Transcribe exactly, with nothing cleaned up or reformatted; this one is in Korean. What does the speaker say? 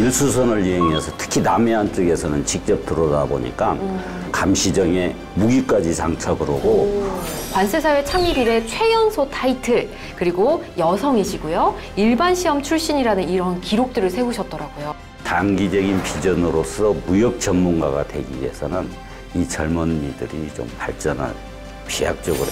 일수선을 이용해서 특히 남해안 쪽에서는 직접 들어오다 보니까 음. 감시정에 무기까지 장착을 하고 관세사회 창립 이래 최연소 타이틀 그리고 여성이시고요. 일반 시험 출신이라는 이런 기록들을 세우셨더라고요. 단기적인 비전으로서 무역 전문가가 되기 위해서는 이 젊은이들이 좀 발전을 비약적으로